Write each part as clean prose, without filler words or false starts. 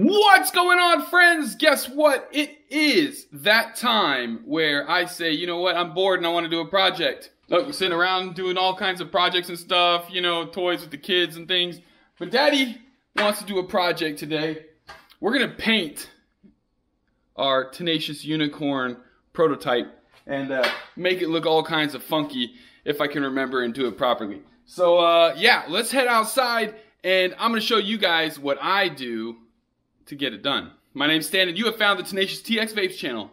What's going on, friends? Guess what? It is that time where I say, you know what, I'm bored and I want to do a project. Look, we're sitting around doing all kinds of projects and stuff, you know, toys with the kids and things. But Daddy wants to do a project today. We're going to paint our Tenacious Unicorn prototype and make it look all kinds of funky if I can remember and do it properly. So, yeah, let's head outside and I'm going to show you guys what I do to get it done. My name's Stan and you have found the Tenacious TX Vapes channel.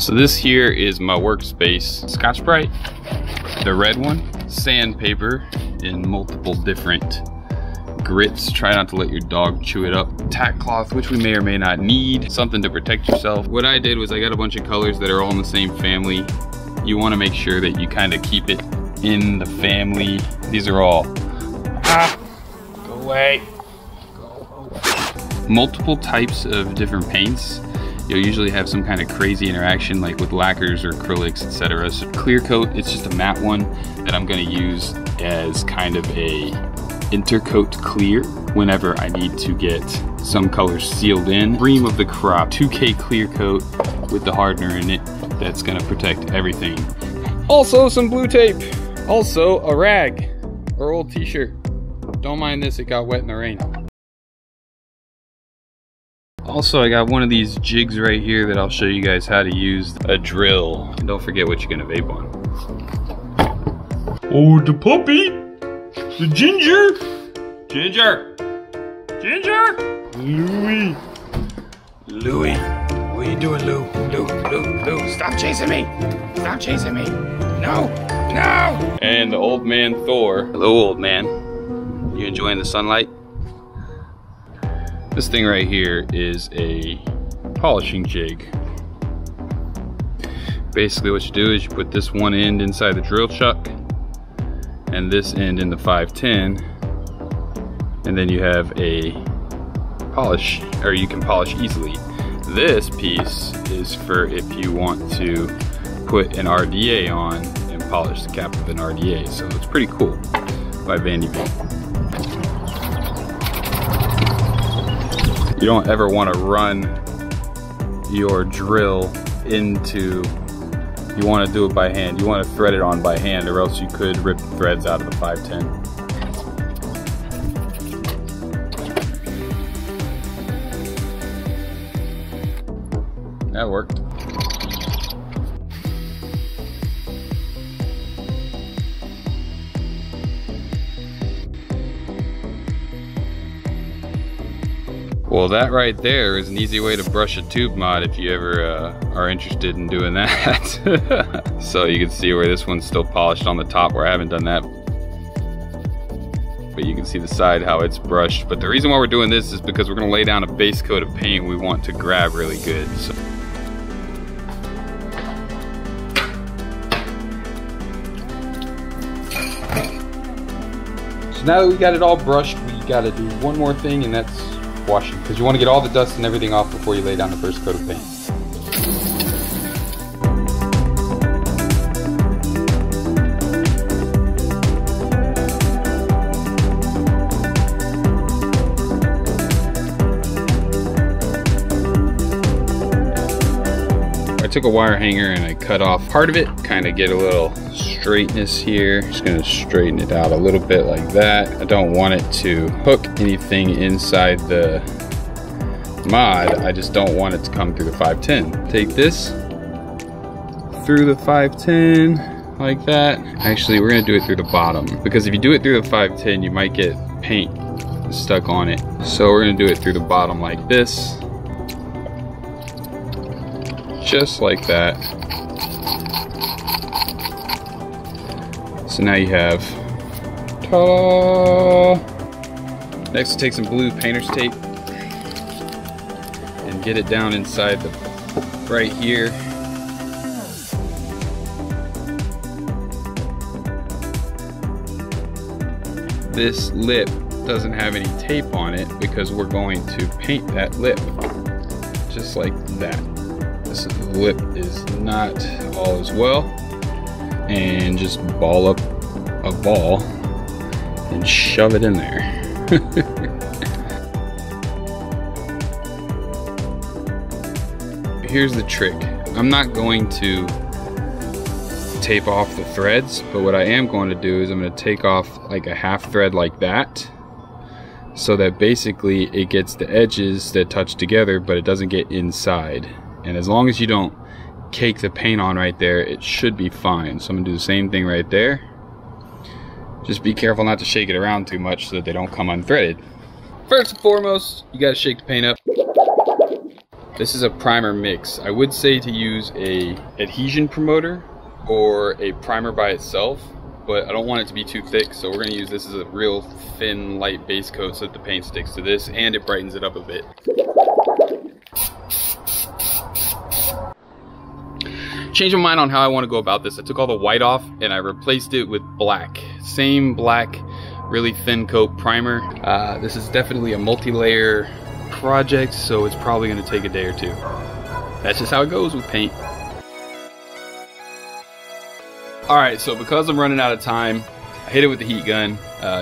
So this here is my workspace. Scotch Brite, the red one, sandpaper, in multiple different grits. Try not to let your dog chew it up. Tack cloth, which we may or may not need. Something to protect yourself. What I did was I got a bunch of colors that are all in the same family. You want to make sure that you kind of keep it in the family. These are all, go away, go away. Multiple types of different paints. You'll usually have some kind of crazy interaction like with lacquers or acrylics, etc. So clear coat, it's just a matte one that I'm gonna use as kind of a intercoat clear whenever I need to get some colors sealed in. Cream of the crop, 2K clear coat with the hardener in it. That's gonna protect everything. Also some blue tape, also a rag or old t-shirt. Don't mind this, it got wet in the rain. Also, I got one of these jigs right here that I'll show you guys how to use. A drill. And don't forget what you're gonna vape on. Oh, the puppy! The ginger! Ginger! Ginger! Louie! Louie! What are you doing, Lou? Lou, Lou, Lou, stop chasing me! Stop chasing me! No! No! And the old man Thor. Hello, old man. You enjoying the sunlight? This thing right here is a polishing jig. Basically what you do is you put this one end inside the drill chuck and this end in the 510, and then you have a polish, or you can polish easily. This piece is for if you want to put an RDA on and polish the cap of an RDA. So it's pretty cool by Vandybeat. You don't ever want to run your drill into, you want to do it by hand. You want to thread it on by hand or else you could rip the threads out of the 510. That worked. Well, that right there is an easy way to brush a tube mod if you ever are interested in doing that. So you can see where this one's still polished on the top where I haven't done that. But you can see the side how it's brushed. But the reason why we're doing this is because we're gonna lay down a base coat of paint we want to grab really good. So. So now that we got it all brushed, we gotta do one more thing, and that's washing, because you want to get all the dust and everything off before you lay down the first coat of paint. I took a wire hanger and I cut off part of it, kind of get a little straightness here. Just gonna straighten it out a little bit like that. I don't want it to hook anything inside the mod. I just don't want it to come through the 510. Take this through the 510 like that. Actually, we're gonna do it through the bottom, because if you do it through the 510, you might get paint stuck on it. So we're gonna do it through the bottom like this. Just like that. So now you have, ta-da! Next, take some blue painter's tape and get it down inside the, right here. this lip doesn't have any tape on it because we're going to paint that lip just like that. This lip is not all as well, and just ball up a ball and shove it in there. Here's the trick. I'm not going to tape off the threads, but what I am going to do is I'm going to take off like a half thread like that, so that basically it gets the edges that touch together, but it doesn't get inside. And as long as you don't cake the paint on right there, it should be fine. So I'm going to do the same thing right there. Just be careful not to shake it around too much so that they don't come unthreaded. First and foremost, you got to shake the paint up. This is a primer mix. I would say to use a adhesion promoter or a primer by itself, but I don't want it to be too thick, so we're gonna use this as a real thin, light base coat so that the paint sticks to this and it brightens it up a bit. Changed my mind on how I want to go about this. I took all the white off and I replaced it with black. Same black, really thin coat primer. This is definitely a multi-layer project, so it's probably going to take a day or two. That's just how it goes with paint. Alright, so because I'm running out of time, I hit it with the heat gun.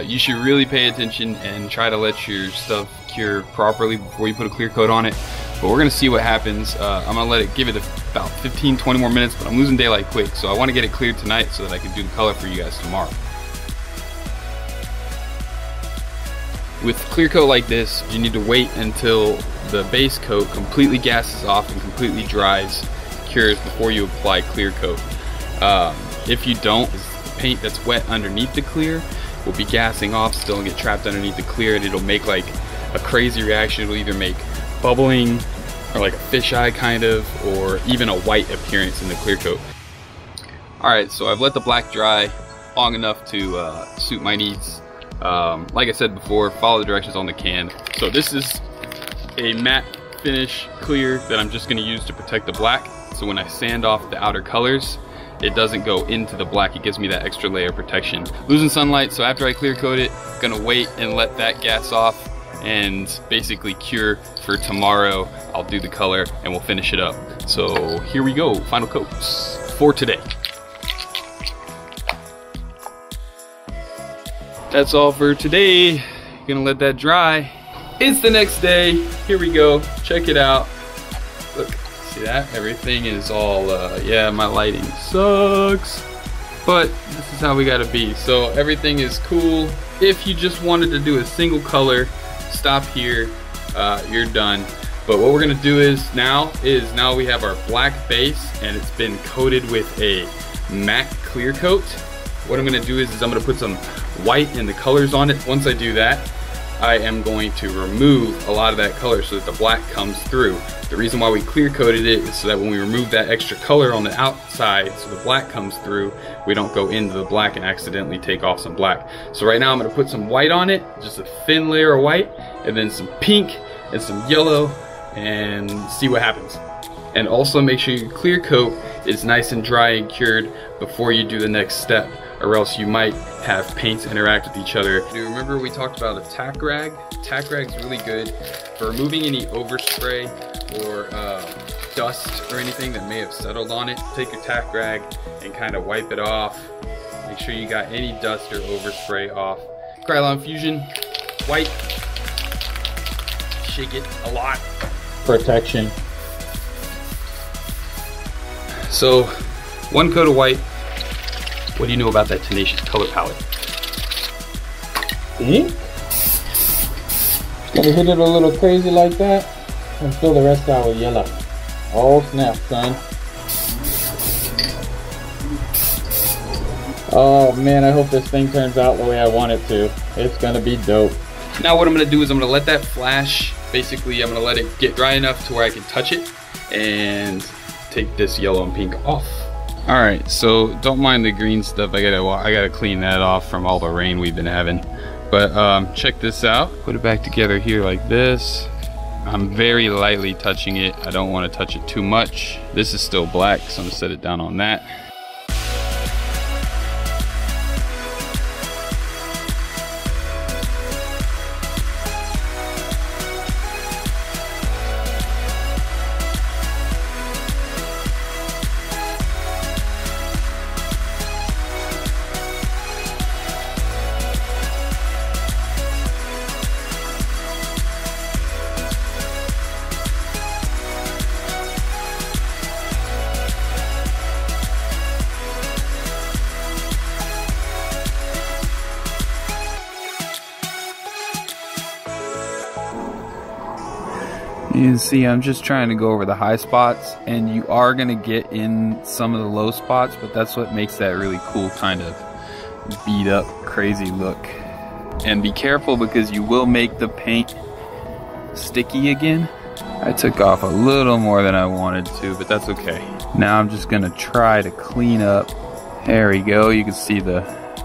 You should really pay attention and try to let your stuff cure properly before you put a clear coat on it, but we're going to see what happens. I'm going to give it about 15-20 more minutes, but I'm losing daylight quick, so I want to get it cleared tonight so that I can do the color for you guys tomorrow. With clear coat like this, you need to wait until the base coat completely gasses off and completely dries, cures, before you apply clear coat. If you don't, the paint that's wet underneath the clear will be gassing off still and get trapped underneath the clear, and it'll make like a crazy reaction. It'll either make bubbling or like a fisheye kind of, or even a white appearance in the clear coat. Alright, so I've let the black dry long enough to suit my needs. Like I said before, follow the directions on the can. So this is a matte finish clear that I'm just going to use to protect the black, so when I sand off the outer colors, it doesn't go into the black. It gives me that extra layer of protection. Losing sunlight, so after I clear coat it, I'm going to wait and let that gas off and basically cure for tomorrow. I'll do the color and we'll finish it up. So here we go, final coats for today. That's all for today. Gonna let that dry. It's the next day. Here we go. Check it out. Look, see that? Everything is all, yeah, my lighting sucks, but this is how we gotta be. So everything is cool. If you just wanted to do a single color, stop here, you're done. But what we're gonna do is now we have our black base and it's been coated with a matte clear coat. What I'm gonna do is I'm gonna put some white and the colors on it. Once I do that, I am going to remove a lot of that color so that the black comes through. The reason why we clear coated it is so that when we remove that extra color on the outside, so the black comes through, we don't go into the black and accidentally take off some black. So right now I'm gonna put some white on it, just a thin layer of white, and then some pink and some yellow, and see what happens. And also make sure your clear coat is nice and dry and cured before you do the next step, or else you might have paints interact with each other. Do you remember we talked about a tack rag? Tack rag's really good for removing any overspray or dust or anything that may have settled on it. Take your tack rag and kind of wipe it off. Make sure you got any dust or overspray off. Krylon Fusion, white. Shake it a lot. Protection. So, one coat of white. What do you know about that Tenacious color palette? Gonna hit it a little crazy like that and fill the rest out with yellow. Oh snap, son. Oh man, I hope this thing turns out the way I want it to. It's gonna be dope. Now what I'm gonna do is I'm gonna let that flash. Basically, I'm gonna let it get dry enough to where I can touch it and take this yellow and pink off. All right, so don't mind the green stuff. I gotta clean that off from all the rain we've been having. But check this out. Put it back together here like this. I'm very lightly touching it. I don't want to touch it too much. This is still black, so I'm gonna set it down on that. You can see I'm just trying to go over the high spots, and you are going to get in some of the low spots, but that's what makes that really cool kind of beat up crazy look. And be careful, because you will make the paint sticky again. I took off a little more than I wanted to, but that's okay. Now I'm just going to try to clean up. There we go. You can see the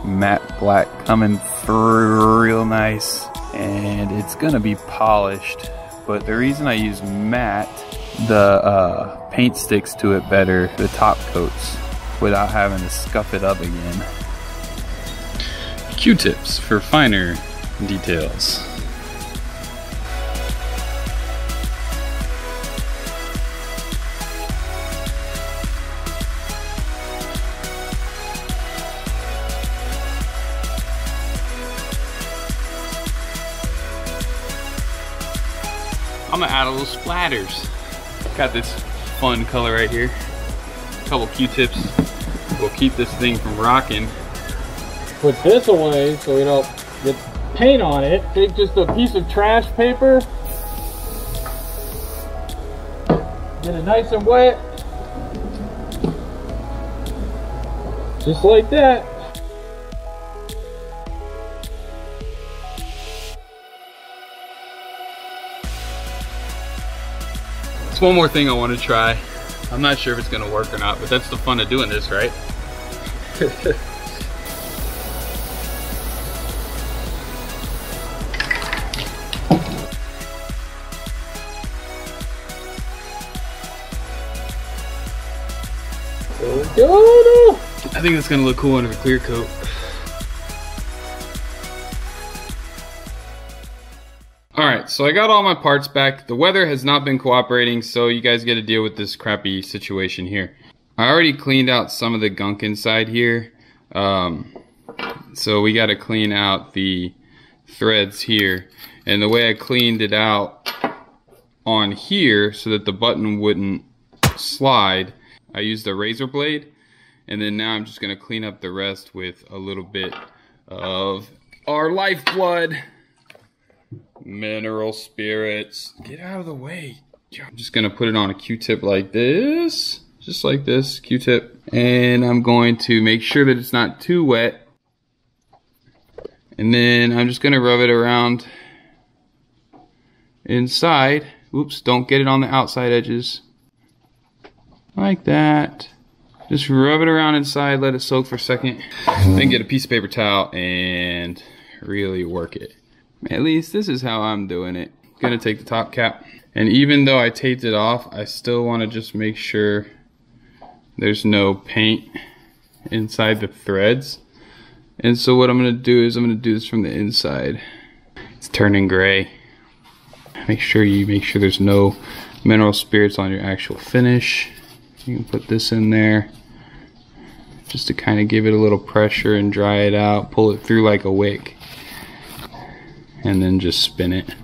matte black coming through real nice, and it's going to be polished. But the reason I use matte, the paint sticks to it better, the top coats, without having to scuff it up again. Q-tips for finer details. I'm gonna add a little splatters. Got this fun color right here. A couple Q-tips will keep this thing from rocking. Put this away so we don't get paint on it. Take just a piece of trash paper. Get it nice and wet. Just like that. One more thing I want to try. I'm not sure if it's going to work or not, but that's the fun of doing this, right? I think that's going to look cool under a clear coat. Alright, so I got all my parts back. The weather has not been cooperating, so you guys get to deal with this crappy situation here. I already cleaned out some of the gunk inside here. So we got to clean out the threads here. And the way I cleaned it out on here so that the button wouldn't slide, I used a razor blade. And then now I'm just going to clean up the rest with a little bit of our lifeblood. Mineral spirits. Get out of the way. I'm just gonna put it on a Q-tip like this, just like this Q-tip, and I'm going to make sure that it's not too wet, and then I'm just gonna rub it around inside. Oops, don't get it on the outside edges like that. Just rub it around inside, let it soak for a second, then get a piece of paper towel and really work it. At least this is how I'm doing it. I'm gonna take the top cap, and even though I taped it off, I still want to just make sure there's no paint inside the threads. And so what I'm gonna do is I'm gonna do this from the inside. It's turning gray. Make sure there's no mineral spirits on your actual finish. You can put this in there just to kind of give it a little pressure and dry it out, pull it through like a wick, and then just spin it.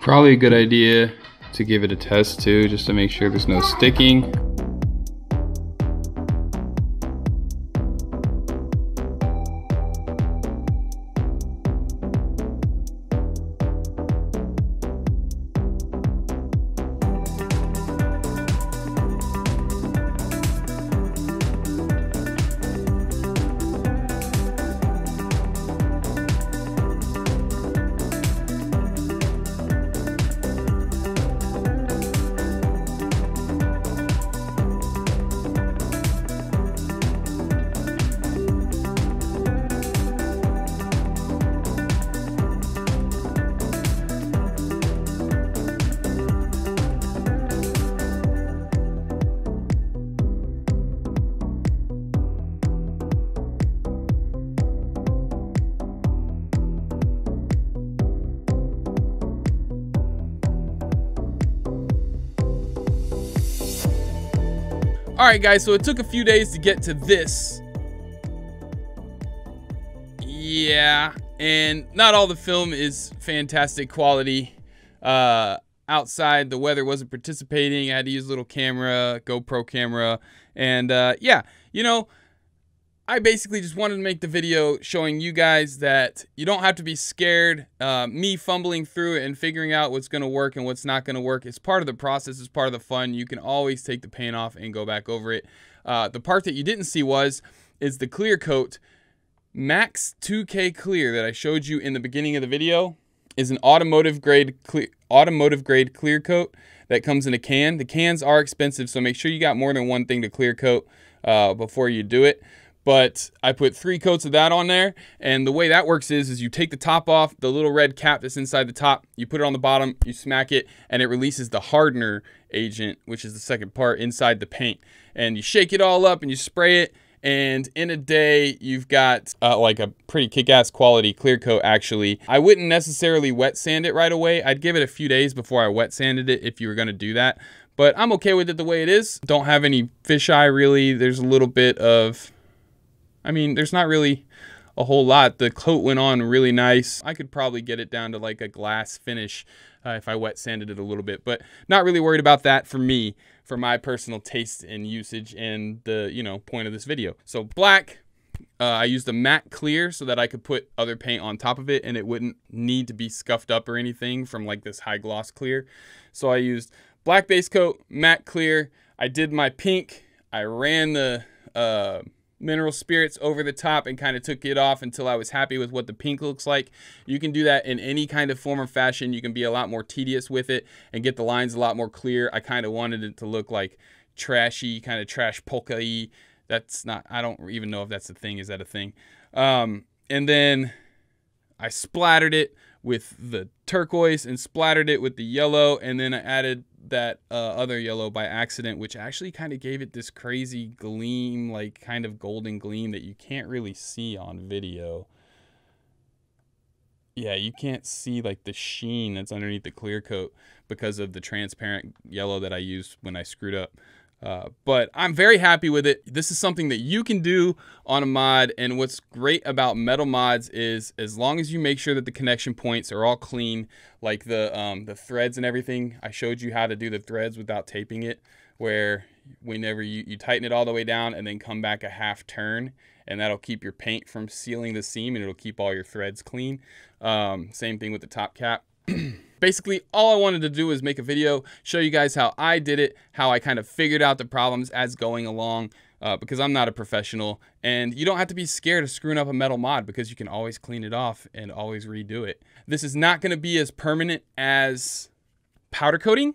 Probably a good idea to give it a test too, just to make sure there's no sticking. Alright guys, so it took a few days to get to this. Yeah, and not all the film is fantastic quality. Outside, the weather wasn't participating. I had to use a little camera, GoPro camera, and yeah, you know, I basically just wanted to make the video showing you guys that you don't have to be scared. Me fumbling through it and figuring out what's going to work and what's not going to work is part of the process, it's part of the fun. You can always take the paint off and go back over it. The part that you didn't see is the clear coat. Max 2K Clear that I showed you in the beginning of the video is an automotive grade clear coat that comes in a can. The cans are expensive, so make sure you got more than one thing to clear coat before you do it. But I put 3 coats of that on there, and the way that works is you take the top off, the little red cap that's inside the top, you put it on the bottom, you smack it, and it releases the hardener agent, which is the second part inside the paint. And you shake it all up and you spray it, and in a day, you've got like a pretty kick-ass quality clear coat, actually. I wouldn't necessarily wet sand it right away. I'd give it a few days before I wet sanded it if you were gonna do that. But I'm okay with it the way it is. Don't have any fisheye, really. There's a little bit of... I mean, there's not really a whole lot. The coat went on really nice. I could probably get it down to like a glass finish if I wet sanded it a little bit, but not really worried about that for me, for my personal taste and usage and the, you know, point of this video. So black, I used a matte clear so that I could put other paint on top of it and it wouldn't need to be scuffed up or anything from like this high gloss clear. So I used black base coat, matte clear. I did my pink. I ran the, mineral spirits over the top and kind of took it off until I was happy with what the pink looks like. You can do that in any kind of form or fashion. You can be a lot more tedious with it and get the lines a lot more clear. I kind of wanted it to look like trashy, kind of trash polka-y. That's not, I don't even know if that's a thing. Is that a thing? And then I splattered it with the turquoise and splattered it with the yellow, and then I added that other yellow by accident, which actually kind of gave it this crazy gleam, like kind of golden gleam that you can't really see on video. Yeah, you can't see like the sheen that's underneath the clear coat because of the transparent yellow that I used when I screwed up. But I'm very happy with it. This is something that you can do on a mod, and what's great about metal mods is as long as you make sure that the connection points are all clean, like the threads and everything. I showed you how to do the threads without taping it, where whenever you tighten it all the way down and then come back a half turn, and that'll keep your paint from sealing the seam and it'll keep all your threads clean. Same thing with the top cap. Basically, all I wanted to do is make a video, show you guys how I did it, how I kind of figured out the problems as going along, because I'm not a professional, and you don't have to be scared of screwing up a metal mod because you can always clean it off and always redo it. This is not going to be as permanent as powder coating.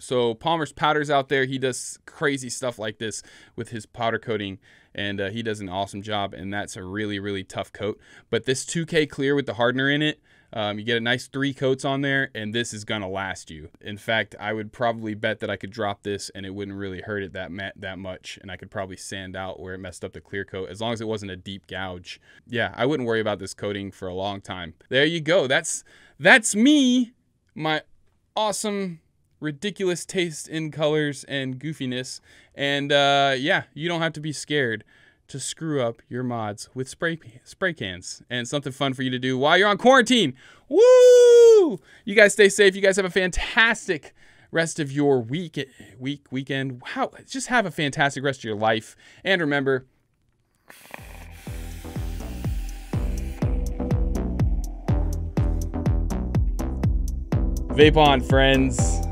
So Palmer's Powders out there, he does crazy stuff like this with his powder coating, and he does an awesome job, and that's a really, really tough coat. But this 2K Clear with the hardener in it, you get a nice 3 coats on there, and this is gonna last you. In fact, I would probably bet that I could drop this and it wouldn't really hurt it that much, and I could probably sand out where it messed up the clear coat as long as it wasn't a deep gouge. Yeah, I wouldn't worry about this coating for a long time. There you go. That's me, my awesome, ridiculous taste in colors and goofiness, and yeah, you don't have to be scared to screw up your mods with spray cans, and something fun for you to do while you're on quarantine. Woo! You guys stay safe. You guys have a fantastic rest of your weekend. Wow, just have a fantastic rest of your life. And remember, vape on, friends.